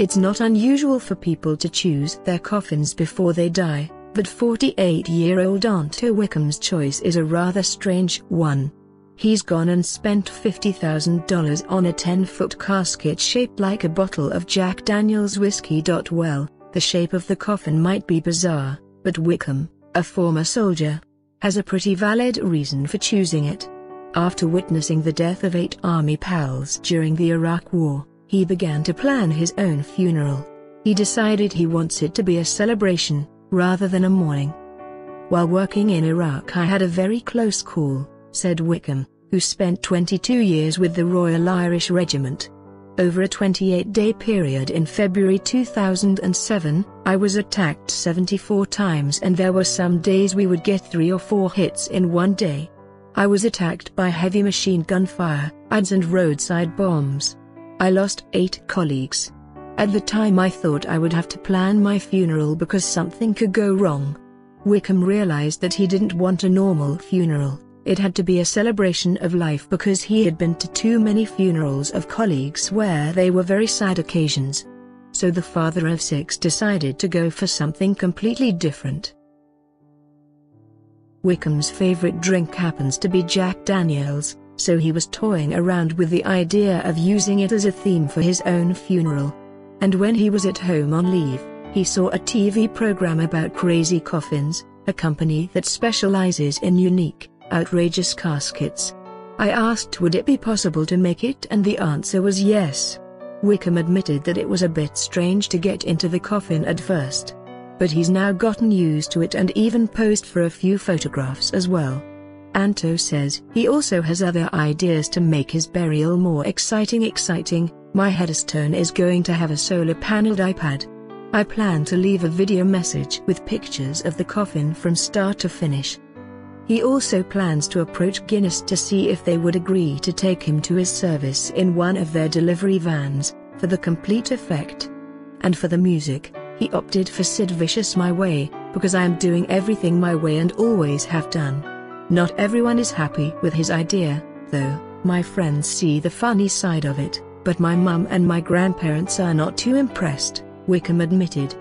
It's not unusual for people to choose their coffins before they die, but 48-year-old Anto Wickham's choice is a rather strange one. He's gone and spent $50,000 on a 10-foot casket shaped like a bottle of Jack Daniel's whiskey. Well, the shape of the coffin might be bizarre, but Wickham, a former soldier, has a pretty valid reason for choosing it. After witnessing the death of 8 army pals during the Iraq War, he began to plan his own funeral. He decided he wants it to be a celebration, rather than a mourning. "While working in Iraq I had a very close call," said Wickham, who spent 22 years with the Royal Irish Regiment. "Over a 28-day period in February 2007, I was attacked 74 times and there were some days we would get 3 or 4 hits in one day. I was attacked by heavy machine gun fire, IEDs and roadside bombs. I lost 8 colleagues. At the time I thought I would have to plan my funeral because something could go wrong." Wickham realized that he didn't want a normal funeral. It had to be a celebration of life because he had been to too many funerals of colleagues where they were very sad occasions. So the father of 6 decided to go for something completely different. Wickham's favorite drink happens to be Jack Daniel's, so he was toying around with the idea of using it as a theme for his own funeral. And when he was at home on leave, he saw a TV program about Crazy Coffins, a company that specializes in unique, outrageous caskets. I asked would it be possible to make it, and the answer was yes. Wickham admitted that it was a bit strange to get into the coffin at first, but he's now gotten used to it and even posed for a few photographs as well. Anto says he also has other ideas to make his burial more exciting. My headstone is going to have a solar paneled iPad. I plan to leave a video message with pictures of the coffin from start to finish. He also plans to approach Guinness to see if they would agree to take him to his service in one of their delivery vans, for the complete effect. And for the music, he opted for Sid Vicious' My Way, because I am doing everything my way and always have done. Not everyone is happy with his idea, though. My friends see the funny side of it, but my mum and my grandparents are not too impressed, Wickham admitted.